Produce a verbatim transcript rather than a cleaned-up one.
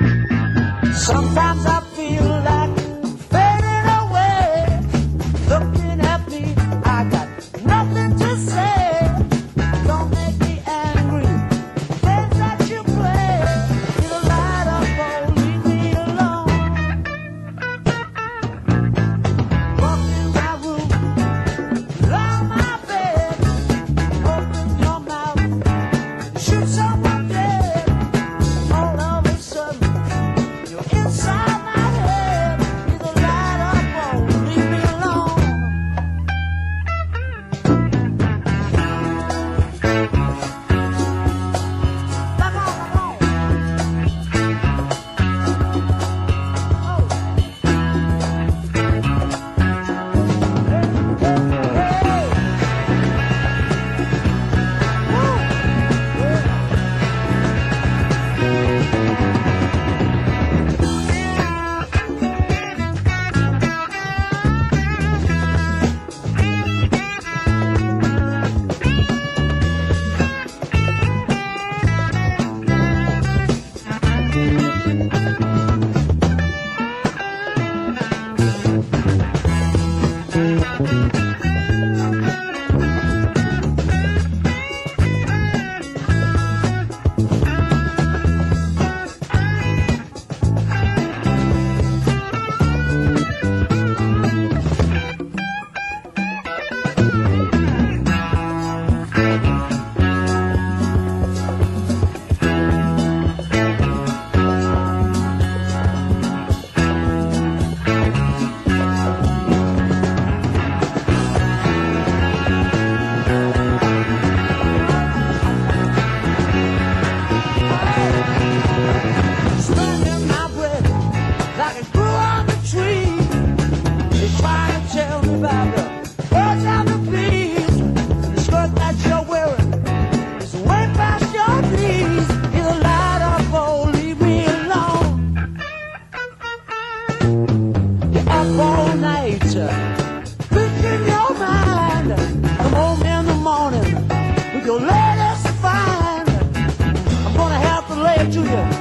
Sometimes I feel like I'm fading away. Looking at me, I got nothing to say. Don't make me angry, dance that you play. Either light up or leave me alone. Walk in my room, lie on my bed. Open your mouth, shoot someone. With your latest find, I'm gonna have to lay it to you.